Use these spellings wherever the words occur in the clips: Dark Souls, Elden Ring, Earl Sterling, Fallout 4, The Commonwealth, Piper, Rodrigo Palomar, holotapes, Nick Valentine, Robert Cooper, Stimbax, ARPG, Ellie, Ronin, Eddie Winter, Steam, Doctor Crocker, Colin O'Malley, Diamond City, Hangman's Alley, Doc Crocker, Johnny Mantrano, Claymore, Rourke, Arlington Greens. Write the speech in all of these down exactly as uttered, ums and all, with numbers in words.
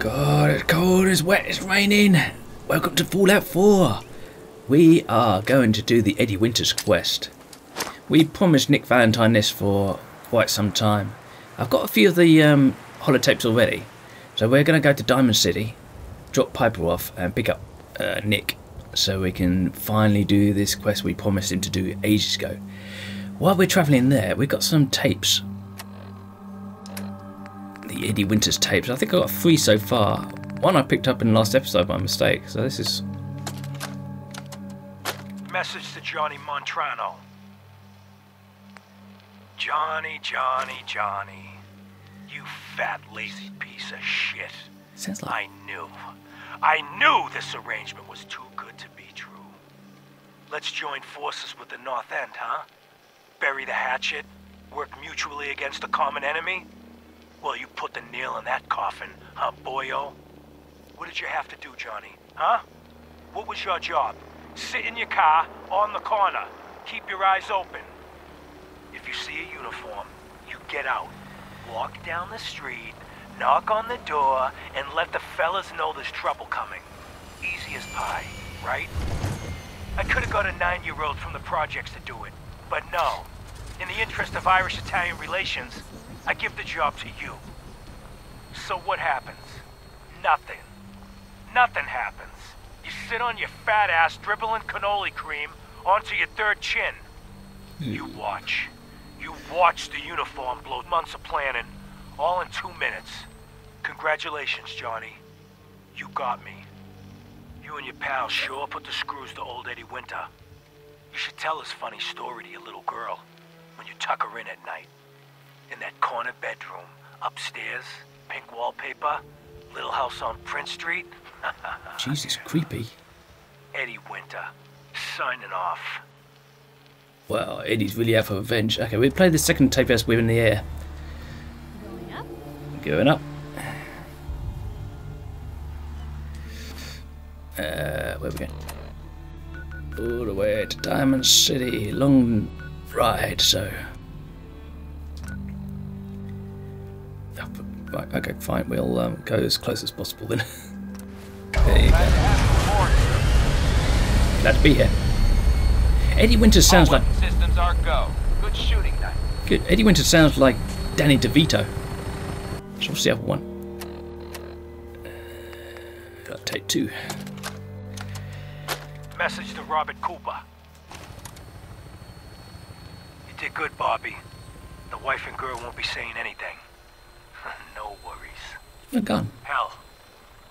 God, it's cold, it's wet, it's raining. Welcome to Fallout four. We are going to do the Eddie Winter's quest. We promised Nick Valentine this for quite some time. I've got a few of the um, holotapes already. So we're going to go to Diamond City, drop Piper off and pick up uh, Nick so we can finally do this quest we promised him to do ages ago. While we're travelling there, we've got some tapes. The Eddie Winter's tapes. I think I've got three so far. One I picked up in the last episode by mistake, so this is... Message to Johnny Mantrano. Johnny, Johnny, Johnny. You fat, lazy piece of shit. Sounds like... I knew. I knew this arrangement was too good to be true. Let's join forces with the North End, huh? Bury the hatchet? Work mutually against a common enemy? Well, you put the nail in that coffin, huh, boyo? What did you have to do, Johnny? Huh? What was your job? Sit in your car, on the corner. Keep your eyes open. If you see a uniform, you get out. Walk down the street, knock on the door, and let the fellas know there's trouble coming. Easy as pie, right? I could have got a nine-year-old from the projects to do it, but no. In the interest of Irish-Italian relations, I give the job to you. So what happens? Nothing. Nothing happens. You sit on your fat ass dribbling cannoli cream onto your third chin. You watch. You watch the uniform blow. Months of planning, all in two minutes. Congratulations, Johnny. You got me. You and your pal sure put the screws to old Eddie Winter. You should tell this funny story to your little girl when you tuck her in at night. In that corner bedroom, upstairs, pink wallpaper, little house on Prince Street. Jesus, creepy. Eddie Winter, signing off. Well, Eddie's really out for revenge. Okay, we play the second tape as we're in the air. Going up. Going up. Uh, where are we going? All the way to Diamond City. Long ride, so. Right, okay, fine, we'll um, go as close as possible then. There you go. Glad to be here. Eddie Winter sounds like... Systems are go. Good shooting night. Good. Eddie Winter sounds like Danny DeVito. So what's the other one? Uh, got tape two. Message to Robert Cooper. You did good, Bobby. The wife and girl won't be saying anything. No worries. They're gone. Hell,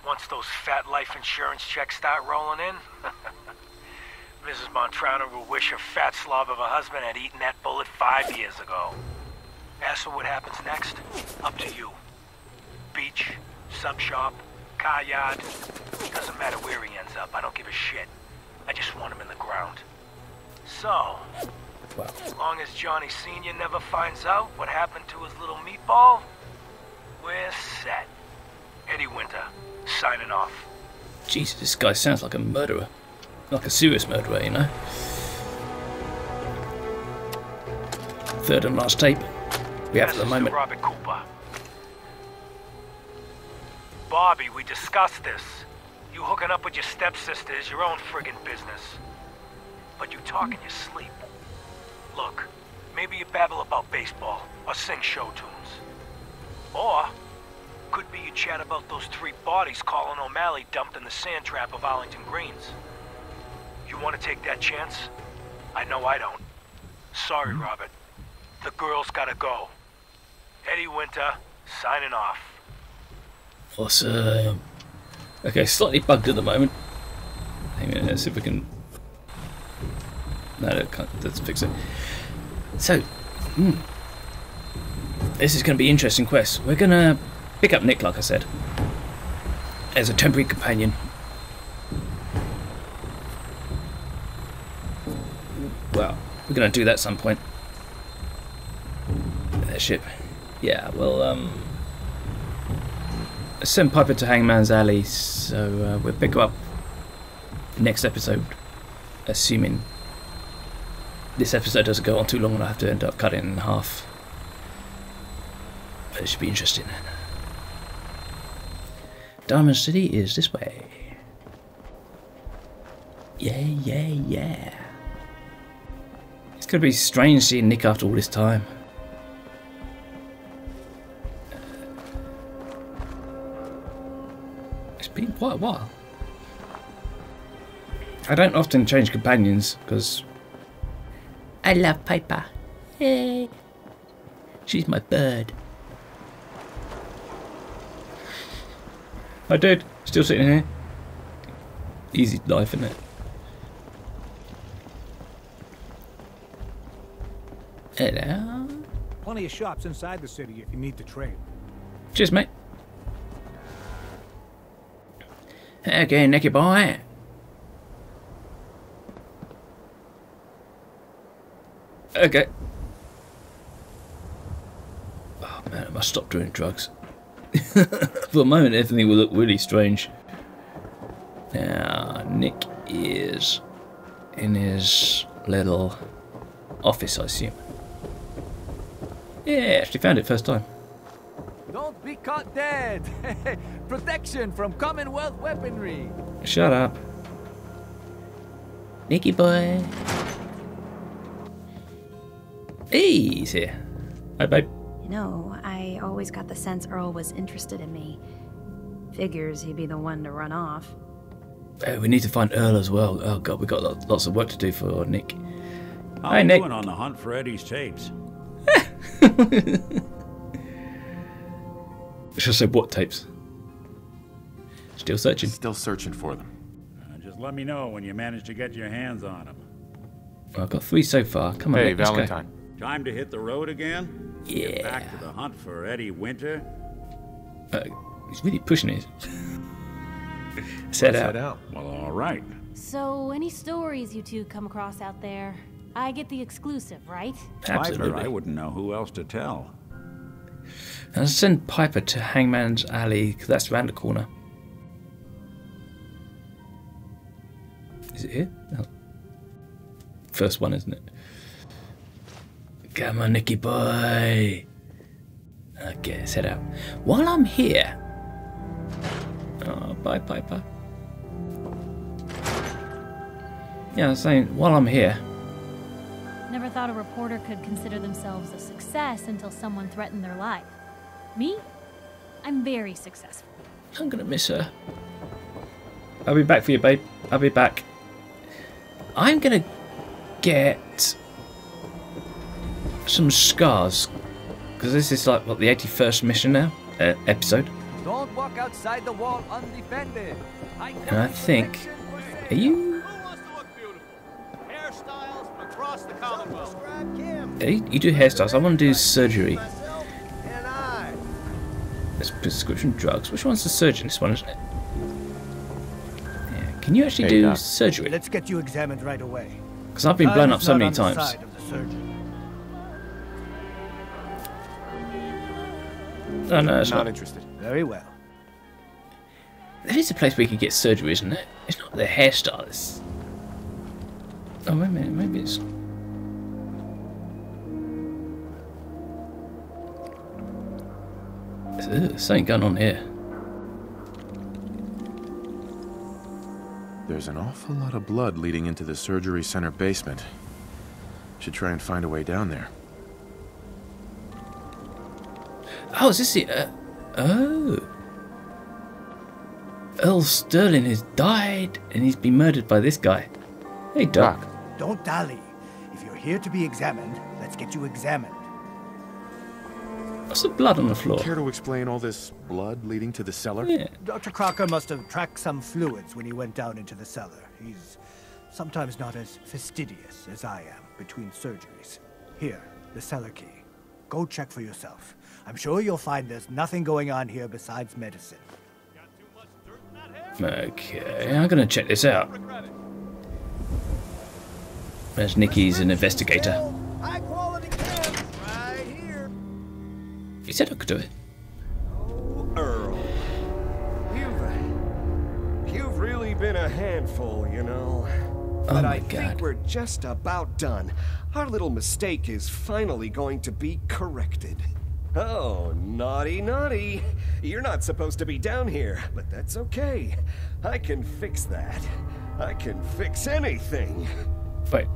once those fat life insurance checks start rolling in, Missus Montrano will wish her fat slob of a husband had eaten that bullet five years ago. As for what happens next, up to you. Beach, sub shop, car yard, doesn't matter where he ends up, I don't give a shit. I just want him in the ground. So, well, as long as Johnny Senior never finds out what happened to his little meatball, we're set. Eddie Winter, signing off. Jesus, this guy sounds like a murderer. Like a serious murderer, you know? Third and last tape. We have at the moment. Robert Cooper. Bobby, we discussed this. You hooking up with your stepsister is your own friggin' business. But you talk in your sleep. Look, maybe you babble about baseball or sing show tunes. Or, could be you chat about those three bodies Colin O'Malley dumped in the sand trap of Arlington Greens. You want to take that chance? I know I don't. Sorry, Robert. The girl's gotta go. Eddie Winter, signing off. Awesome. Okay, slightly bugged at the moment. Hang on, let's see if we can... No, that can't, let's fix it. So, hmm. This is going to be an interesting quest. We're going to pick up Nick, like I said, as a temporary companion. Well, we're going to do that at some point. Airship. Yeah, well, um... send Piper to Hangman's Alley, so uh, we'll pick her up next episode, assuming this episode doesn't go on too long and I have to end up cutting it in half. It should be interesting. Diamond City is this way. Yeah, yeah, yeah. It's gonna be strange seeing Nick after all this time. It's been quite a while. I don't often change companions because I love Piper. Yay! She's my bird. I did. Still sitting here. Easy life, isn't it? Hello. Plenty of shops inside the city if you need to trade. Cheers, mate. Okay, naked boy. Okay. Oh man, I must stop doing drugs. For a moment, everything will look really strange. Now, Nick is in his little office, I assume. Yeah, actually found it first time. Don't be caught dead. Protection from Commonwealth weaponry. Shut up, Nicky boy. Hey, he's here. Hi, babe. You know, I always got the sense Earl was interested in me. Figures he'd be the one to run off. Oh, we need to find Earl as well. Oh, God, we've got lots of work to do for Nick. How Hi, Nick. Doing on the hunt for Eddie's tapes? Should I say what tapes? Still searching. Still searching for them. Uh, just let me know when you manage to get your hands on them. Well, I've got three so far. Come on, hey, Nick, Valentine. Let's go. Time to hit the road again? Yeah. Get back to the hunt for Eddie Winter? Uh, he's really pushing it. Set out. out. Well, all right. So, any stories you two come across out there, I get the exclusive, right? Absolutely. Piper, I wouldn't know who else to tell. Now, let's send Piper to Hangman's Alley, because that's around the corner. Is it here? No. First one, isn't it? Come on, Nicky boy. Okay, let's head out. While I'm here. Oh, bye, Piper. Yeah, I was saying, while I'm here. Never thought a reporter could consider themselves a success until someone threatened their life. Me? I'm very successful. I'm gonna miss her. I'll be back for you, babe. I'll be back. I'm gonna get some scars, because this is like what, the eighty-first mission now, uh, episode. Don't walk outside the wall undefended. I and I think, are you? You, you do hairstyles. I want to do surgery. There's prescription drugs. Which one's the surgeon? This one, isn't it? Yeah. Can you actually hey, do Doc. surgery? Let's get you examined right away. Because I've been blown up so many times. Oh, no, it's not, not interested. Very well. There is a place where you can get surgery, isn't it? It's not the hairstylist. Oh, wait a minute. Maybe it's. There's something going on here. There's an awful lot of blood leading into the surgery center basement. Should try and find a way down there. Oh, is this the... Uh, oh. Earl Sterling has died, and he's been murdered by this guy. Hey, Doc. Doc. Don't dally. If you're here to be examined, let's get you examined. What's the blood on the floor? Care to explain all this blood leading to the cellar? Yeah. Doctor Crocker must have tracked some fluids when he went down into the cellar. He's sometimes not as fastidious as I am between surgeries. Here, the cellar key. Go check for yourself. I'm sure you'll find there's nothing going on here besides medicine. Okay, I'm gonna check this out. There's Nicky's an investigator. He said I could do it. Oh, Earl, you've, you've really been a handful, you know. But oh I God. think we're just about done. Our little mistake is finally going to be corrected. Oh, naughty, naughty. You're not supposed to be down here, but that's okay. I can fix that. I can fix anything. Wait.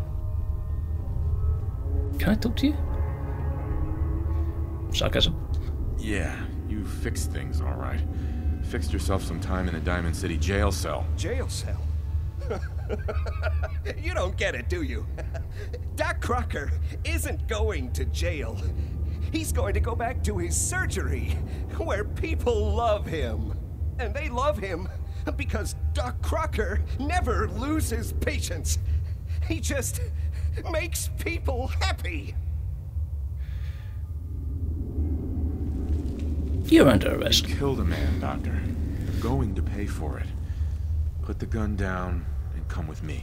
Can I talk to you? Sarcasm. Yeah, you fixed things all right. Fixed yourself some time in a Diamond City jail cell. Jail cell? You don't get it, do you? Doc Crocker isn't going to jail. He's going to go back to his surgery, where people love him. And they love him because Doc Crocker never loses patience. He just makes people happy. You're under arrest. You killed a man, Doctor. You're going to pay for it. Put the gun down and come with me.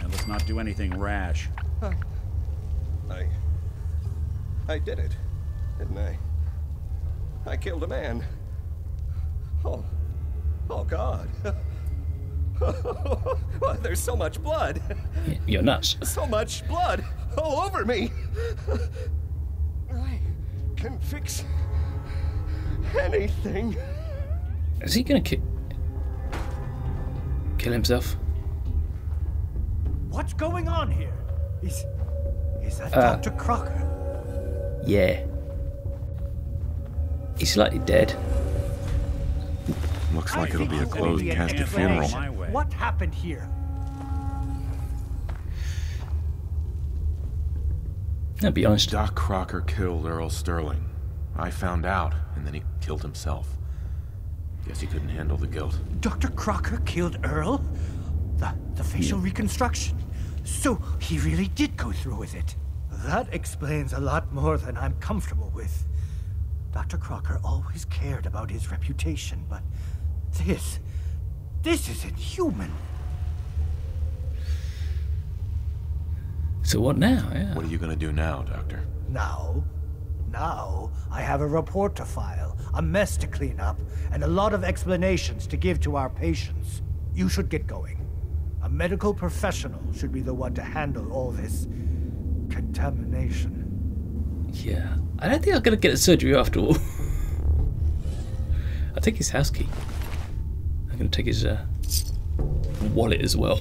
Now let's not do anything rash. Huh. I... I did it, didn't I? I killed a man. Oh. Oh, God. Well, there's so much blood. You're nuts. So much blood all over me. I can fix anything. Is he gonna ki- kill himself? What's going on here? Is is that uh, Doctor Crocker? Yeah. He's slightly dead. Looks like it'll be a closed casket funeral. What happened here? I'll be honest. Doc Crocker killed Earl Sterling. I found out, and then he killed himself. Guess he couldn't handle the guilt. Doctor Crocker killed Earl? The, the facial yeah. reconstruction. So he really did go through with it. That explains a lot more than I'm comfortable with. Doctor Crocker always cared about his reputation, but this... this isn't human. So what now? Yeah. What are you gonna do now, Doctor? Now? Now, I have a report to file, a mess to clean up, and a lot of explanations to give to our patients. You should get going. A medical professional should be the one to handle all this contamination. Yeah, I don't think I'm gonna get a surgery after all. I'll take his house key. I'm gonna take his uh, wallet as well.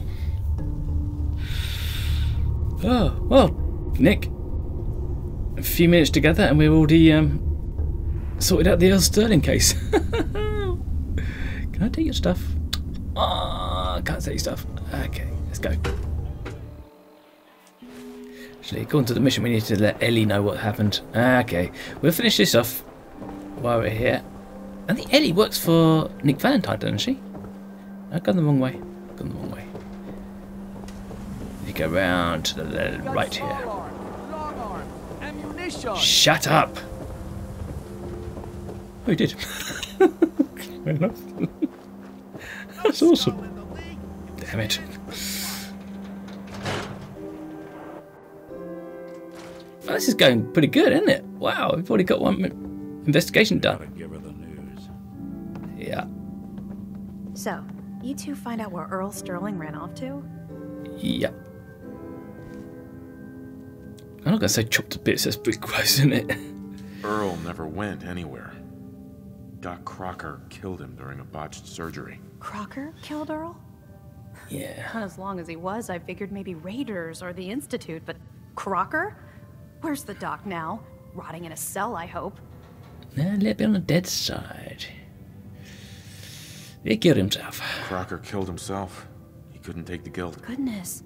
Oh, well, Nick. A few minutes together and we've already um, sorted out the Earl Sterling case. Can I take your stuff? Ah, oh, can't take your stuff. Okay, let's go. Actually, according to the mission, we need to let Ellie know what happened. Okay, we'll finish this off while we're here. I think Ellie works for Nick Valentine, doesn't she? I've gone the wrong way. I've gone the wrong way. You go round to the right here. Shut up! Oh, he did. That's awesome. Damn it. Well, this is going pretty good, isn't it? Wow, we've already got one investigation done. Give her the news. Yeah. So, you two find out where Earl Sterling ran off to? Yep. Yeah. I'm not going to say chopped to bits, that's pretty gross, isn't it? Earl never went anywhere. Doc Crocker killed him during a botched surgery. Crocker killed Earl? Yeah. As long as he was, I figured maybe Raiders or the Institute, but Crocker? Where's the doc now? Rotting in a cell, I hope. A little bit on the dead side. He killed himself. Crocker killed himself. He couldn't take the guilt. Goodness.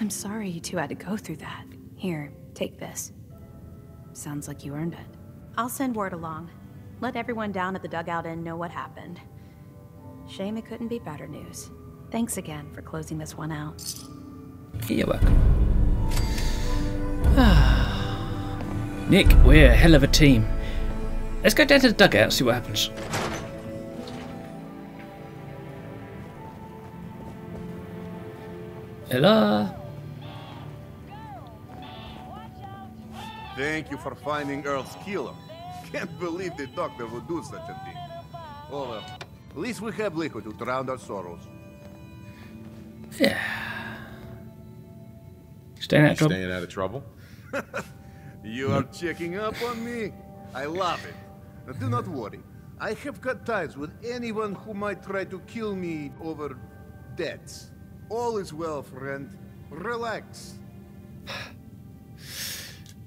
I'm sorry you two had to go through that. Here, take this. Sounds like you earned it. I'll send word along. Let everyone down at the dugout inn know what happened. Shame it couldn't be better news. Thanks again for closing this one out. You're welcome. Ah. Nick, we're a hell of a team. Let's go down to the dugout and see what happens. Hello? Thank you for finding Earl's killer. Can't believe the doctor would do such a thing. Oh well, at least we have liquor to drown our sorrows. Yeah. Staying out of trouble. Staying out of trouble? You are checking up on me. I love it. Now, do not worry. I have cut ties with anyone who might try to kill me over debts. All is well, friend. Relax.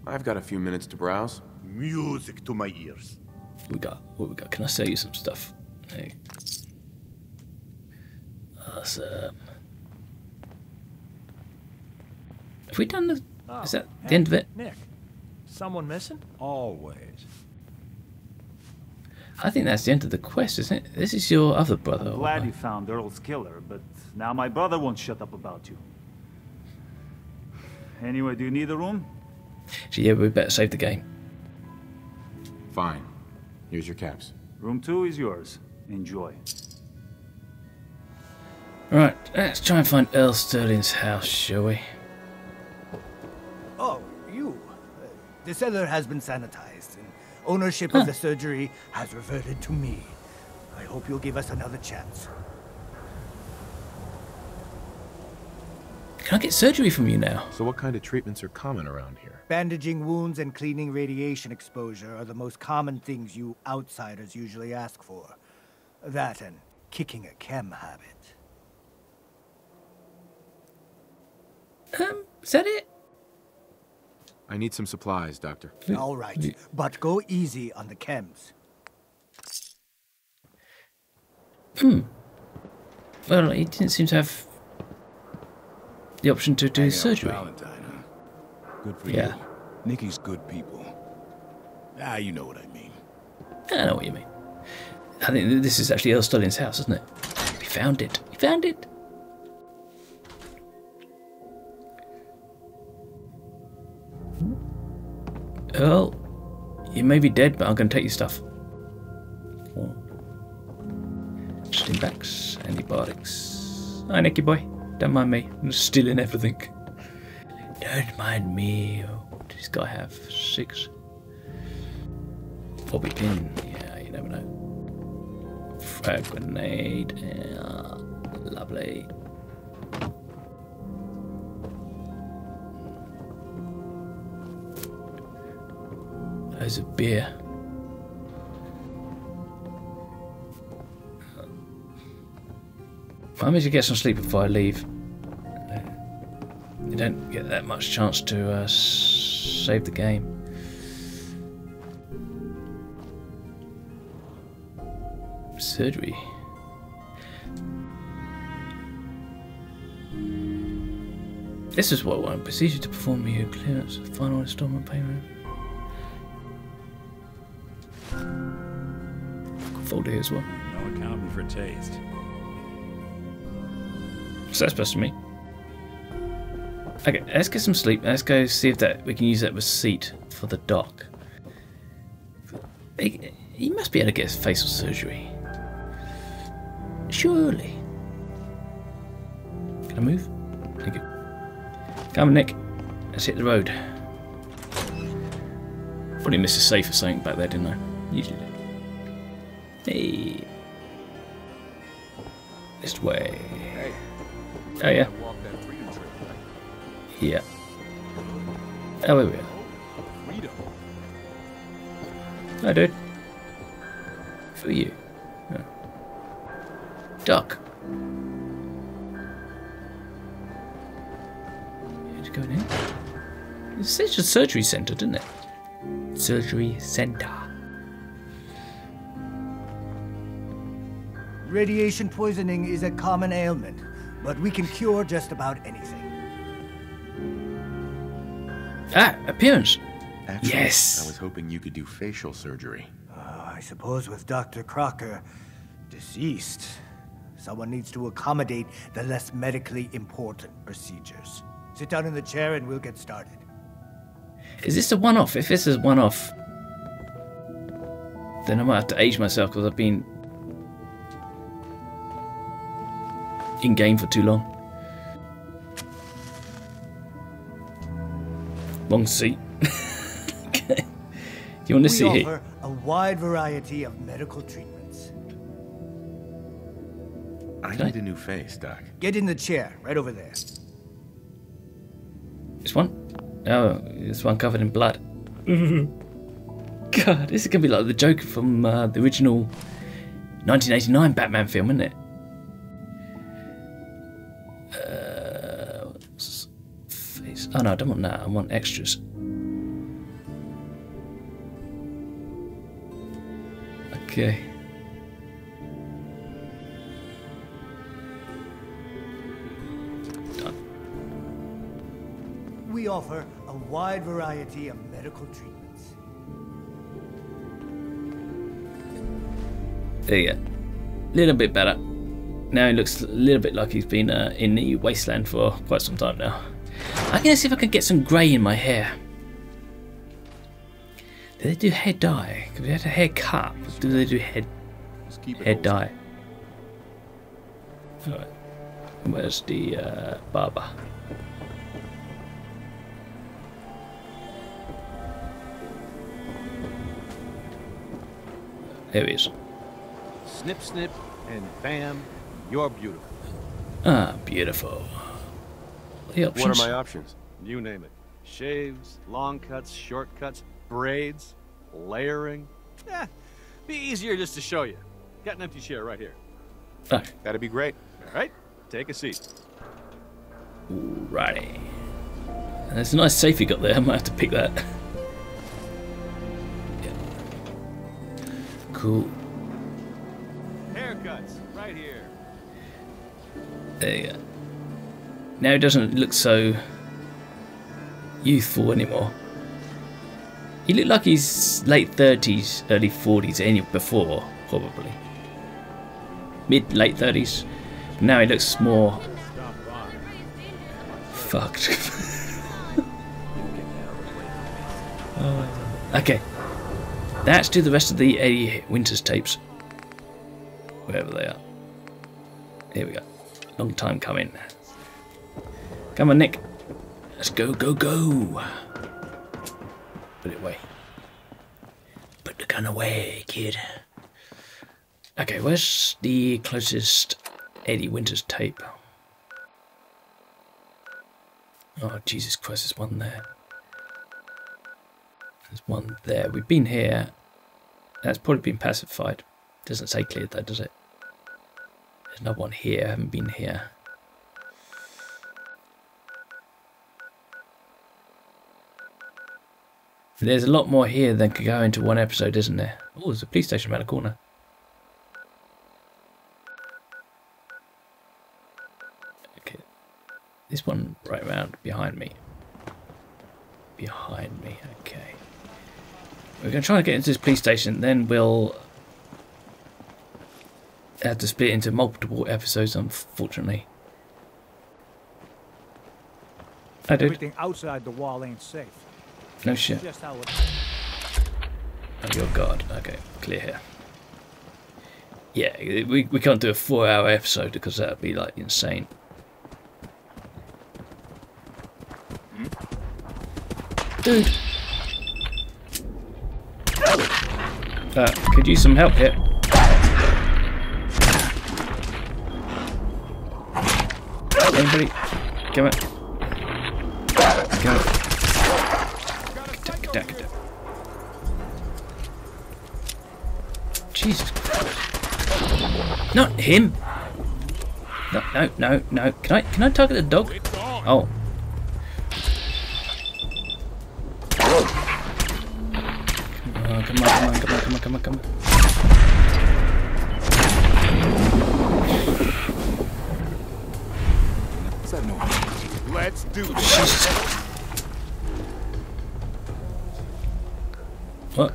I've got a few minutes to browse. Music to my ears. We got what we got. Can I sell you some stuff? Hey. Awesome. Have we done the... Oh, is that hey, the end of it? Nick, someone missing? Always. I think that's the end of the quest, isn't it? This is your other brother. I'm glad you found Earl's killer, but now my brother won't shut up about you. Anyway, do you need a room? So yeah, we better save the game. Fine. Here's your caps. Room two is yours. Enjoy. Right, let's try and find Earl Sterling's house, shall we? Oh, you. Uh, the cellar has been sanitized, and ownership huh. of the surgery has reverted to me. I hope you'll give us another chance. Can I get surgery from you now? So what kind of treatments are common around here? Bandaging wounds and cleaning radiation exposure are the most common things you outsiders usually ask for. That and kicking a chem habit. Um, is that it? I need some supplies, Doctor. All right, but go easy on the chems. Hmm. Well, he didn't seem to have... the option to do surgery. Valentine, huh? Good for yeah. you. Nikki's good people. Ah, you know what I mean. I know what you mean. I think this is actually Earl Sterling's house, isn't it? We found it. We found it. Earl, you may be dead, but I'm going to take your stuff. Oh. Stimbax, antibiotics. Hi, Nicky boy. Don't mind me. I'm stealing everything. Don't mind me. What does this guy have? Six. Bobby pin. Yeah, you never know. Frag grenade. Yeah, lovely. Loads of beer. I need to get some sleep before I leave. You don't get that much chance to uh, save the game. Surgery. This is what I want. Procedure to perform your clearance of final installment payment. Folder here as well. No accounting for taste. So that's best for me. Okay, let's get some sleep. Let's go see if that we can use that receipt for the doc. He, he must be able to get his facial surgery. Surely. Can I move? Thank you. Come on, Nick. Let's hit the road. Probably missed a safe or something back there, didn't I? Usually. Hey. This way. Oh yeah. Yeah. Oh, here we are. Hi, dude. Who are you? Oh. Doc. Who's going in? It says a surgery centre, didn't it? Surgery centre. Radiation poisoning is a common ailment. But we can cure just about anything. Ah, appearance. Actually, yes. I was hoping you could do facial surgery. Uh, I suppose with Doctor Crocker deceased, someone needs to accommodate the less medically important procedures. Sit down in the chair and we'll get started. Is this a one-off? If this is one-off, then I might have to age myself because I've been in game for too long. Long seat. Okay. You want to see here? We offer a wide variety of medical treatments. I need a new face, Doc. Get in the chair, right over there. This one? Oh, this one covered in blood. God, this is going to be like the Joker from uh, the original nineteen eighty-nine Batman film, isn't it? Uh, face. Oh no, I don't want that. I want extras. Okay. Done. We offer a wide variety of medical treatments. There you go. Little bit better. Now he looks a little bit like he's been uh, in the wasteland for quite some time now. I'm gonna see if I can get some grey in my hair. Do they do hair dye? Because we had a hair cut. Do they do hair, hair dye? Alright. Where's the uh, barber? There he is. Snip, snip, and bam, you're beautiful. Ah, beautiful. The options. What are my options? You name it. Shaves, long cuts, short cuts, braids, layering. Eh, be easier just to show you. Got an empty chair right here. Ah. That'd be great. All right, take a seat. Alrighty. That's a nice safe you got there. I might have to pick that. Yeah. Cool. Right here. There you go. Now he doesn't look so youthful anymore. He looked like he's late thirties, early forties, any before probably mid late thirties. Now he looks more fucked. Okay, let's do the rest of the Eddie Winter's tapes. Wherever they are. Here we go. Long time coming. Come on, Nick. Let's go, go, go. Put it away. Put the gun away, kid. Okay, where's the closest Eddie Winter's tape? Oh, Jesus Christ, there's one there. There's one there. We've been here. That's probably been pacified. Doesn't say clear though, does it? There's no one here, I haven't been here. There's a lot more here than could go into one episode, isn't there? Oh, there's a police station around the corner. Okay. This one right round behind me. Behind me, okay. We're gonna try and get into this police station, then we'll had to split into multiple episodes, unfortunately. I did. Everything outside the wall ain't safe. No shit. Just how it... Oh your god. Okay, clear here. Yeah, we we can't do a four-hour episode because that'd be like insane. Dude. Uh, could use some help here. Anybody? Come on. Go. Get down, get down, get down. Jesus Christ. Not him! No, no, no, no. Can I, can I target the dog? Oh. Come on, come on, come on, come on, come on, come on. Let's do this. What?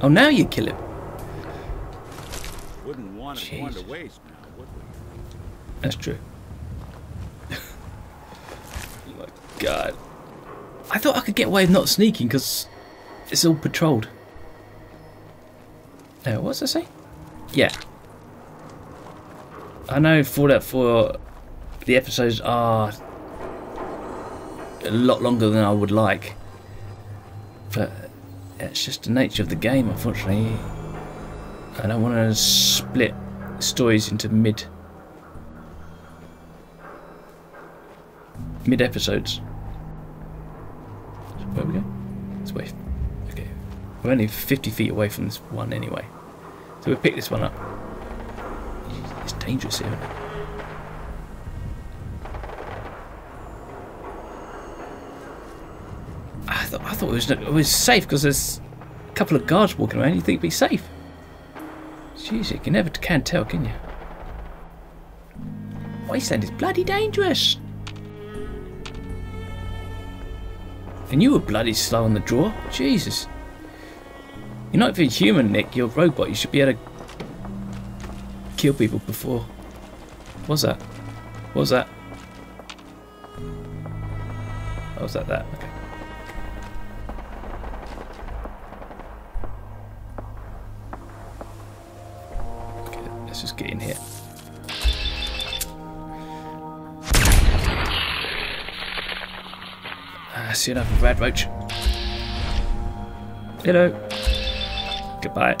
Oh, now you kill him. Wouldn't want it going to waste now, would we? That's true. Oh my god. I thought I could get away with not sneaking because it's all patrolled. Now, what's that say? Yeah. I know Fallout four. The episodes are a lot longer than I would like, but it's just the nature of the game, unfortunately. I don't want to split stories into mid mid episodes. Where we go? This way. Okay. We're only fifty feet away from this one anyway. So we'll pick this one up. It's dangerous here, isn't it? I thought, I thought it was, it was safe because there's a couple of guards walking around. You think it'd be safe. Jeez, you can never can tell, can you? Wasteland is bloody dangerous. And you were bloody slow on the draw. Jesus. You're not even human, Nick. You're a robot. You should be able to kill people before. What was that? What was that? Oh, was that that? Okay. Let's just get in here. Ah, see another rad roach. Hello. Goodbye.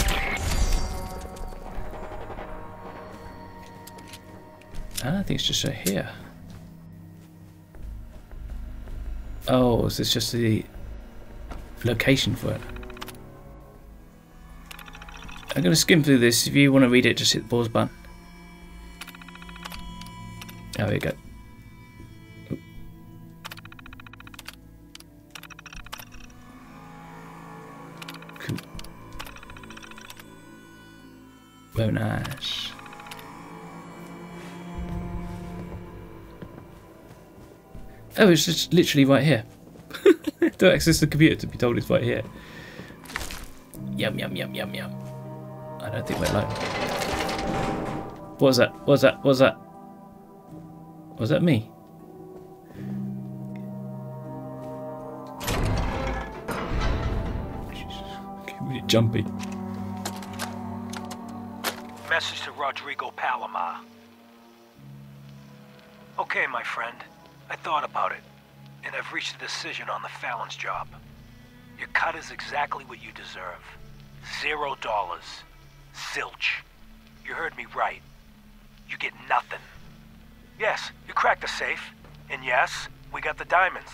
Ah, I think it's just right here. Oh, is this just the location for it? I'm going to skim through this. If you want to read it, just hit the pause button. There we go. Oop. Cool. Very nice. Oh, it's just literally right here. Don't access the computer to be told it's right here. Yum, yum, yum, yum, yum. I don't think we're alone. What was that? What was that? What was that? Was that me? Getting really jumpy. Message to Rodrigo Palomar. Okay, my friend. I thought about it, and I've reached a decision on the Fallon's job. Your cut is exactly what you deserve. Zero dollars. Zilch. You heard me right. You get nothing. Yes, you cracked the safe. And yes, we got the diamonds.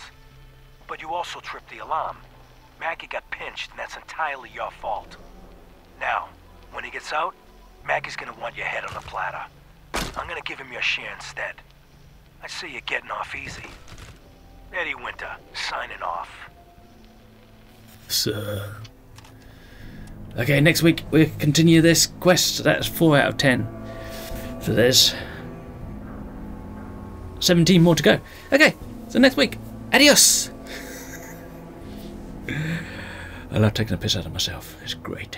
But you also tripped the alarm. Mackie got pinched, and that's entirely your fault. Now, when he gets out, Mackie's gonna want your head on a platter. I'm gonna give him your share instead. I see you getting off easy. Eddie Winter, signing off. Sir. Okay, next week we'll continue this quest. That's four out of ten for this. seventeen more to go. Okay, so next week. Adios! I love taking a piss out of myself. It's great.